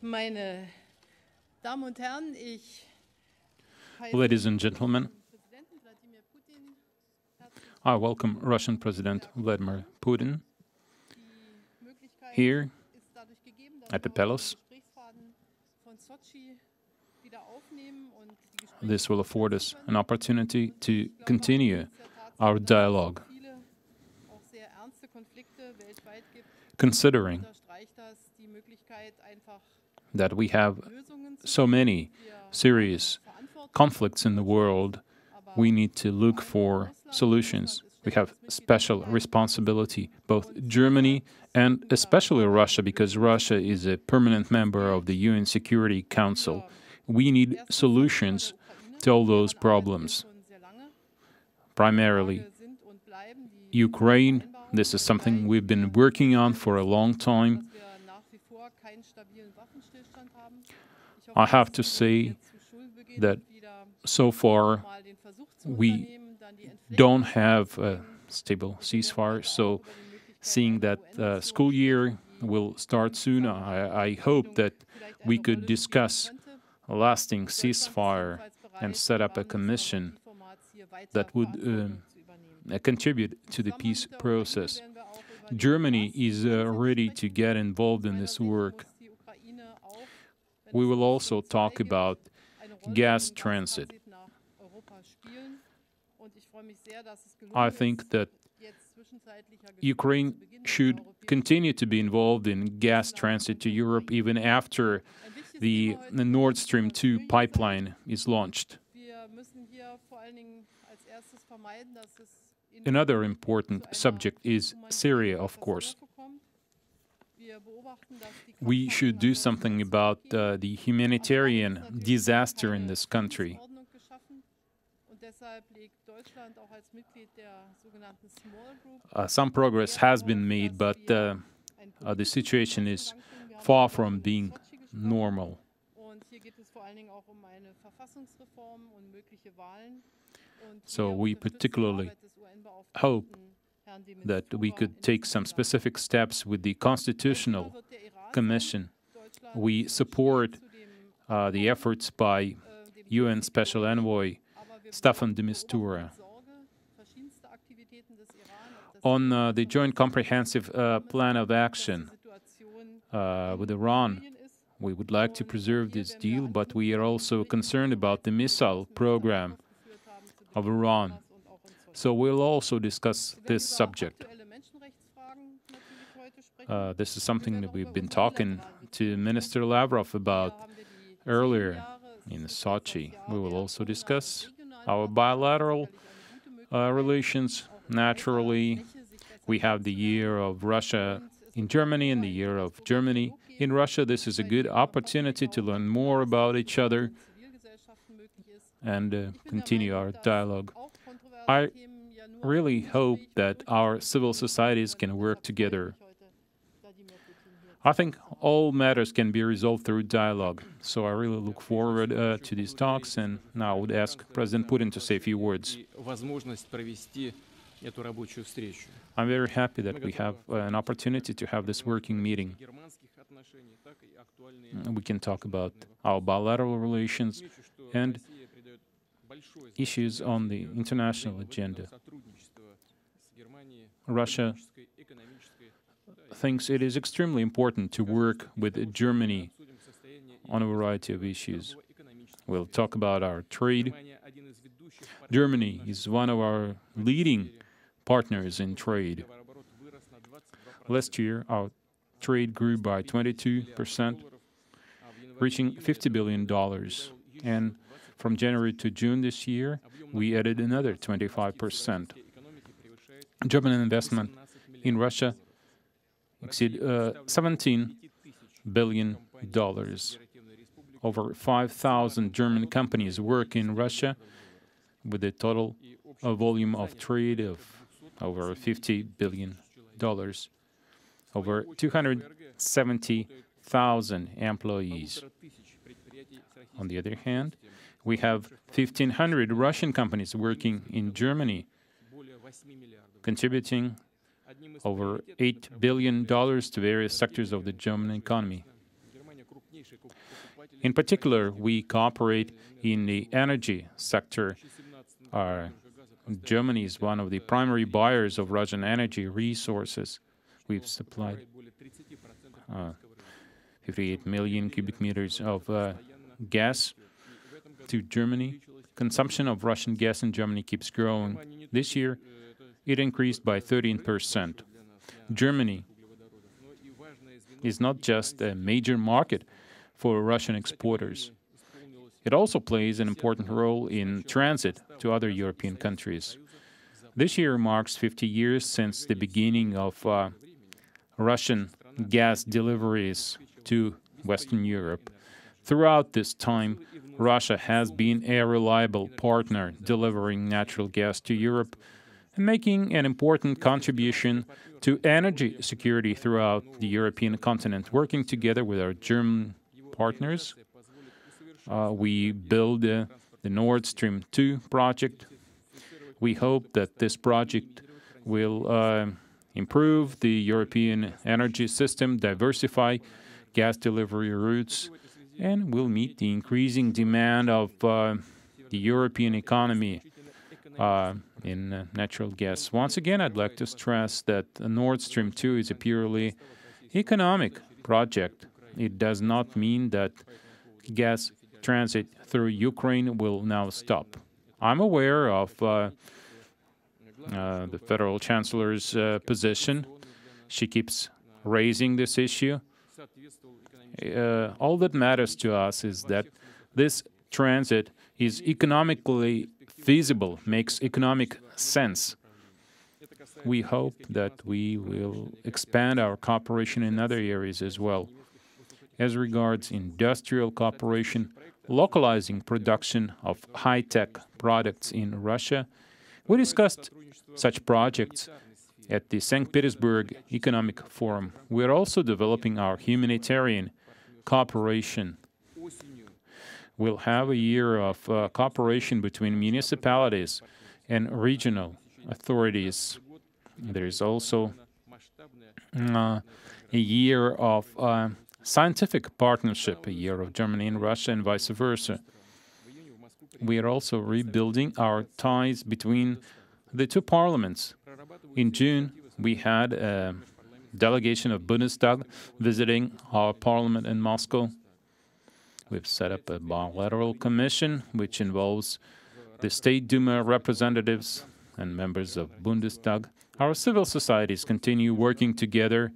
Ladies and gentlemen, I welcome Russian President Vladimir Putin here at the palace. This will afford us an opportunity to continue our dialogue, considering that we have so many serious conflicts in the world. We need to look for solutions. We have special responsibility, both Germany and especially Russia, because Russia is a permanent member of the UN Security Council. We need solutions to all those problems, primarily Ukraine. This is something we've been working on for a long time. I have to say that so far we don't have a stable ceasefire, so seeing that school year will start soon, I hope that we could discuss a lasting ceasefire and set up a commission that would contribute to the peace process. Germany is ready to get involved in this work. We will also talk about gas transit. I think that Ukraine should continue to be involved in gas transit to Europe even after the Nord Stream 2 pipeline is launched. Another important subject is Syria, of course. We should do something about the humanitarian disaster in this country. Some progress has been made, but the situation is far from being normal. So we particularly hope that we could take some specific steps with the Constitutional Commission. We support the efforts by UN Special Envoy Staffan de Mistura. On the Joint Comprehensive Plan of Action with Iran, we would like to preserve this deal, but we are also concerned about the missile program of Iran. So we'll also discuss this subject. This is something that we've been talking to Minister Lavrov about earlier in Sochi. We will also discuss our bilateral relations. Naturally, we have the year of Russia in Germany and the year of Germany in Russia. This is a good opportunity to learn more about each other and continue our dialogue. I really hope that our civil societies can work together. I think all matters can be resolved through dialogue, so I really look forward to these talks, and now I would ask President Putin to say a few words. I'm very happy that we have an opportunity to have this working meeting. We can talk about our bilateral relations and issues on the international agenda. Russia thinks it is extremely important to work with Germany on a variety of issues. We'll talk about our trade. Germany is one of our leading partners in trade. Last year, our trade grew by 22%, reaching $50 billion. And from January to June this year, we added another 25%. German investment in Russia exceeded $17 billion. Over 5,000 German companies work in Russia, with a total volume of trade of over $50 billion. Over 270,000 employees. On the other hand, we have 1,500 Russian companies working in Germany, contributing over $8 billion to various sectors of the German economy. In particular, we cooperate in the energy sector. Germany is one of the primary buyers of Russian energy resources. We've supplied 58 million cubic meters of gas to Germany. Consumption of Russian gas in Germany keeps growing. This year, it increased by 13%. Germany is not just a major market for Russian exporters. It also plays an important role in transit to other European countries. This year marks 50 years since the beginning of Russian gas deliveries to Western Europe. Throughout this time, Russia has been a reliable partner delivering natural gas to Europe and making an important contribution to energy security throughout the European continent. Working together with our German partners, we build the Nord Stream 2 project. We hope that this project will improve the European energy system, diversify gas delivery routes, and will meet the increasing demand of the European economy in natural gas. Once again, I'd like to stress that Nord Stream 2 is a purely economic project. It does not mean that gas transit through Ukraine will now stop. I'm aware of the Federal Chancellor's position. She keeps raising this issue. All that matters to us is that this transit is economically feasible, makes economic sense. We hope that we will expand our cooperation in other areas as well. As regards industrial cooperation, localizing production of high-tech products in Russia, we discussed such projects at the St. Petersburg Economic Forum. We are also developing our humanitarian cooperation. We'll have a year of cooperation between municipalities and regional authorities. There is also a year of scientific partnership, a year of Germany and Russia and vice versa. We are also rebuilding our ties between the two parliaments. In June, we had a delegation of Bundestag visiting our parliament in Moscow. We've set up a bilateral commission which involves the State Duma representatives and members of Bundestag. Our civil societies continue working together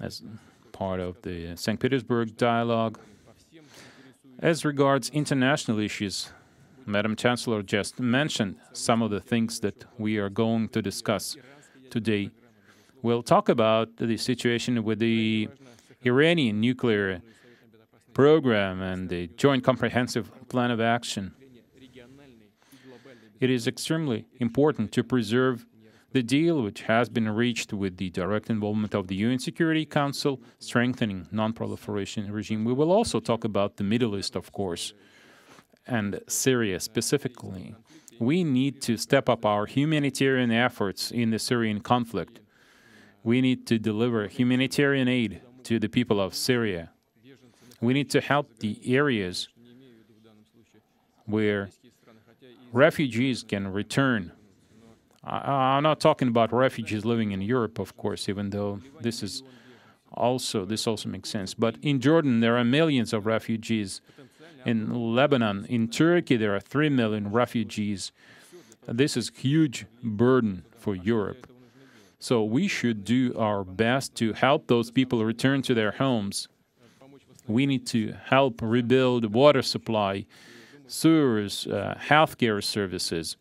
as part of the St. Petersburg dialogue. As regards international issues, Madam Chancellor just mentioned some of the things that we are going to discuss today. We'll talk about the situation with the Iranian nuclear program and the Joint Comprehensive Plan of Action. It is extremely important to preserve the deal which has been reached with the direct involvement of the UN Security Council, strengthening non-proliferation regime. We will also talk about the Middle East, of course, and Syria specifically. We need to step up our humanitarian efforts in the Syrian conflict. We need to deliver humanitarian aid to the people of Syria. We need to help the areas where refugees can return. I'm not talking about refugees living in Europe, of course, even though this also makes sense. But in Jordan, there are millions of refugees. In Lebanon, in Turkey, there are 3 million refugees. This is a huge burden for Europe. So we should do our best to help those people return to their homes. We need to help rebuild water supply, sewers, healthcare services.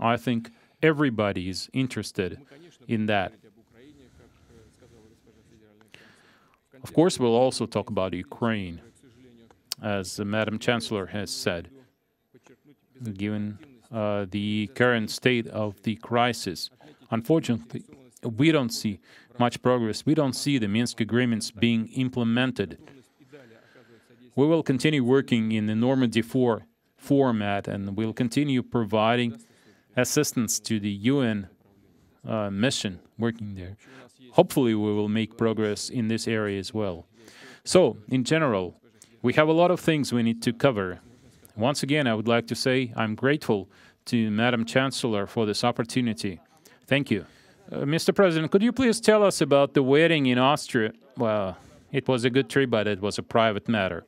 I think everybody is interested in that. Of course, we'll also talk about Ukraine, as Madam Chancellor has said. Given the current state of the crisis, unfortunately, we don't see much progress. We don't see the Minsk agreements being implemented. We will continue working in the Normandy 4 format, and we'll continue providing assistance to the UN mission working there. Hopefully, we will make progress in this area as well. So, in general, we have a lot of things we need to cover. Once again, I would like to say I'm grateful to Madam Chancellor for this opportunity. Thank you. Mr. President, could you please tell us about the wedding in Austria? Well, it was a good trip, but it was a private matter.